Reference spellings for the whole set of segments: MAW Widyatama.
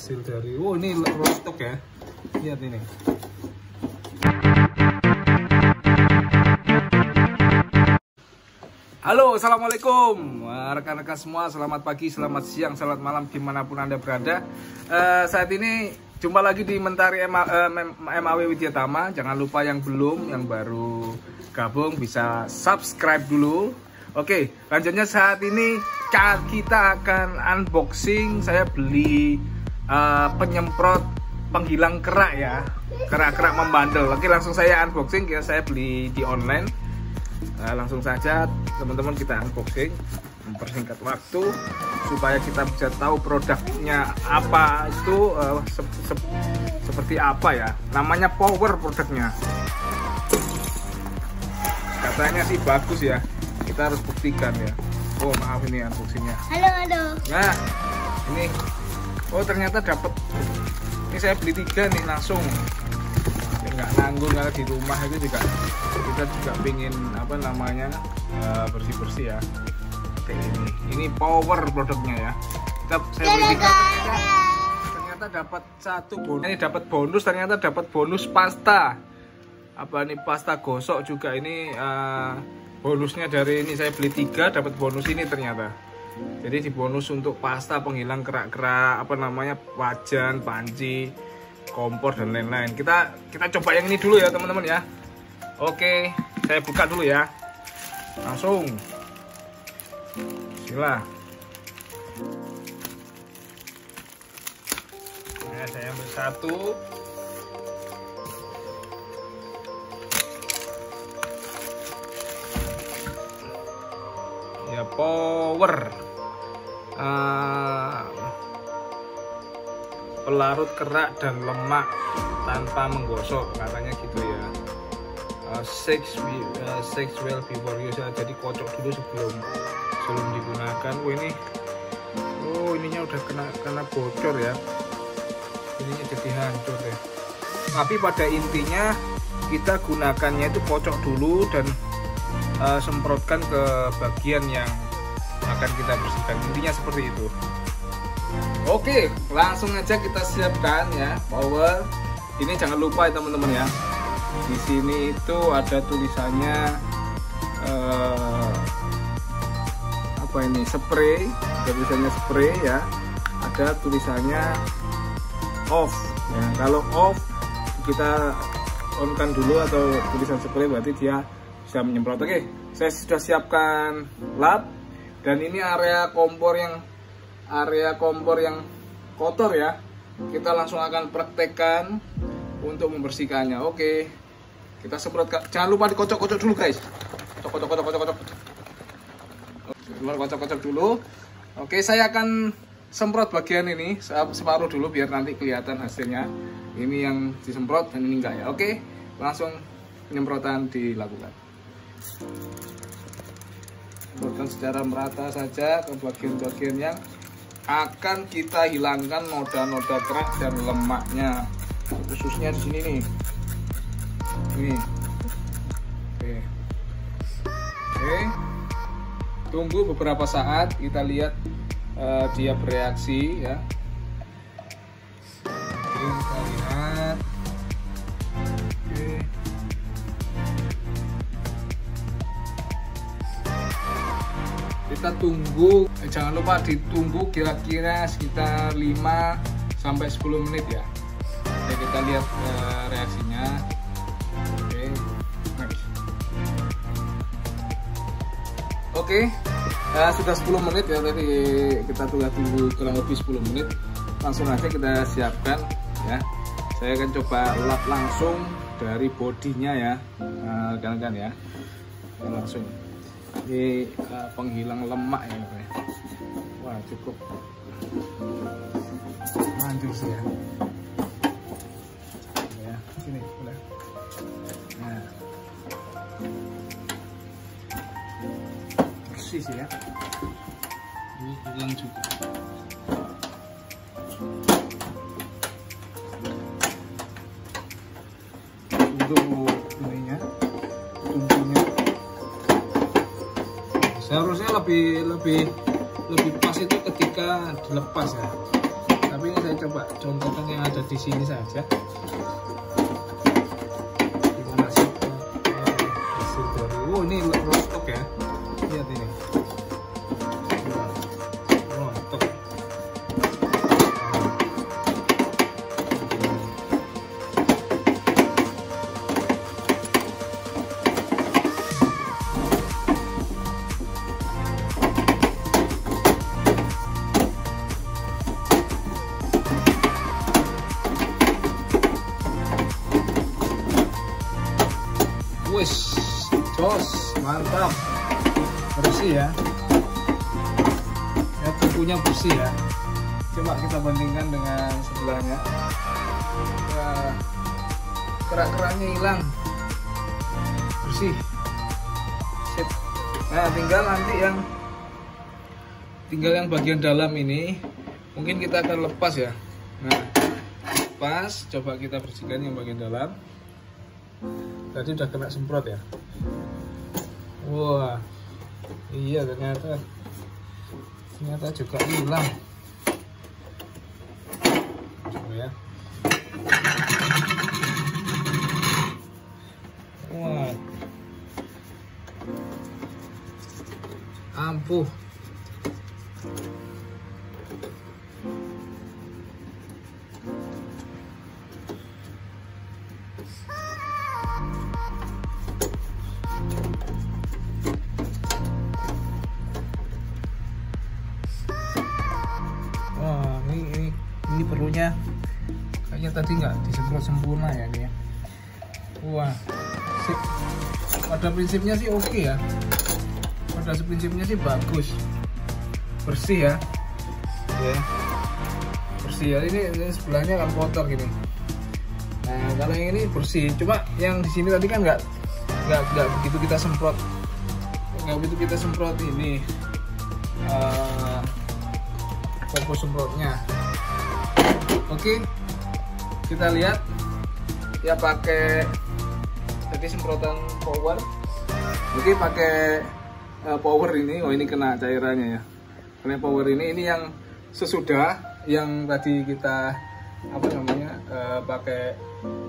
hasil dari ini rontok ya, lihat ini. Halo, assalamualaikum rekan-rekan semua, selamat pagi, selamat siang, selamat malam dimanapun anda berada. Saat ini jumpa lagi di Mentari MAW Widyatama. Jangan lupa yang belum, yang baru gabung bisa subscribe dulu. Oke, lanjutnya saat ini kita akan unboxing. Saya beli penyemprot penghilang kerak ya, kerak-kerak membandel. Oke, langsung saya unboxing ya, saya beli di online. Langsung saja teman-teman kita unboxing, mempersingkat waktu supaya kita bisa tahu produknya apa itu, seperti apa ya. Namanya power produknya, katanya sih bagus ya. Kita harus buktikan ya. Oh maaf, ini unboxingnya. Halo. Nah ini, oh ternyata dapat. Ini saya beli 3 nih langsung. Nggak nanggung kalau di rumah itu juga. Kita juga pingin apa namanya bersih-bersih ya. Oke, ini power produknya ya. Saya beli 3. Ternyata dapat 1 bonus. Ini dapat bonus, ternyata dapat bonus pasta. Apa nih, pasta gosok juga ini. Bonusnya dari ini, saya beli 3 dapat bonus ini ternyata. Jadi di bonus untuk pasta penghilang kerak-kerak, apa namanya, wajan, panci, kompor dan lain-lain. Kita coba yang ini dulu ya teman-teman ya. Oke, saya buka dulu ya. Langsung. Sila. Nah, saya ambil 1. Power pelarut kerak dan lemak tanpa menggosok, katanya gitu ya. 6 well before use, jadi kocok dulu sebelum digunakan. Ini ininya udah kena bocor ya, ininya jadi hancur ya. Tapi pada intinya kita gunakannya itu kocok dulu dan semprotkan ke bagian yang akan kita bersihkan, intinya seperti itu. Oke, langsung aja kita siapkan ya power ini. Jangan lupa ya teman-teman ya, di sini itu ada tulisannya apa ini, spray, ada tulisannya spray ya, ada tulisannya off ya. Kalau off kita on kan dulu, atau tulisan spray berarti dia bisa menyemprot. Oke, saya sudah siapkan lap, dan ini area kompor yang kotor ya. Kita langsung akan praktekkan untuk membersihkannya. Oke, kita semprot. Jangan lupa dikocok-kocok dulu guys. Kocok-kocok. Kocok-kocok dulu. Oke, saya akan semprot bagian ini separuh dulu biar nanti kelihatan hasilnya. Ini yang disemprot dan ini enggak ya. Oke, langsung penyemprotan dilakukan. Semprotkan secara merata saja ke bagian-bagian yang akan kita hilangkan noda-noda kerak dan lemaknya, khususnya di sini nih. Ini. Oke. Tunggu beberapa saat, kita lihat dia bereaksi ya. Oke, kita lihat. Kita tunggu, jangan lupa ditunggu kira-kira sekitar 5-10 menit ya. Oke, kita lihat reaksinya. Oke, next. Oke, sudah 10 menit ya tadi, kita tunggu kurang lebih 10 menit. Langsung aja kita siapkan ya. Saya akan coba lap langsung dari bodinya ya, rekan-rekan ya. Kita langsung. Ini penghilang lemak ya. Wah, cukup manjur sih ya. Ya, sini udah. Nah. Bersih sih ya. Ini hilang juga. Untuk ininya, tungkunya seharusnya lebih pas itu ketika dilepas ya. Tapi ini saya coba contohkan yang ada di sini saja. Gimana sih hasil dari? Oh, ini rontok ya. Lihat ini. Rontok. Wes, jos, mantap, bersih ya. Ya kukunya bersih ya. Coba kita bandingkan dengan sebelahnya. Ya, kerak-keraknya hilang, bersih. Sip. Nah, tinggal nanti yang bagian dalam ini, mungkin kita akan lepas ya. Nah, lepas. Coba kita bersihkan yang bagian dalam. Tadi udah kena semprot ya. Wah, iya ternyata juga hilang. Coba ya. Wah, ampuh. Ini perlunya kayaknya tadi nggak disemprot sempurna ya ini ya. Wah, sip. Pada prinsipnya sih oke ya. Pada prinsipnya sih bagus, bersih ya. Ya, bersih ya. Ini sebelahnya kan kotor gini. Nah, kalau yang ini bersih. Cuma yang di sini tadi kan nggak begitu kita semprot, ini fokus semprotnya. Oke, kita lihat ya pakai tadi semprotan power. Oke, pakai power ini. Oh, ini kena cairannya ya. Karena power ini yang sesudah yang tadi kita pakai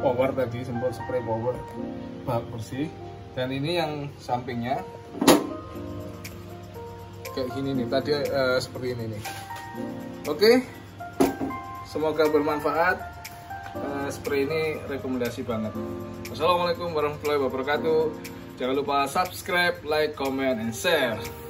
power tadi, semprot spray power bak bersih. Dan ini yang sampingnya kayak gini nih. Tadi seperti ini nih. Oke. Semoga bermanfaat. Spray ini rekomendasi banget. Wassalamualaikum warahmatullahi wabarakatuh. Jangan lupa subscribe, like, comment, and share.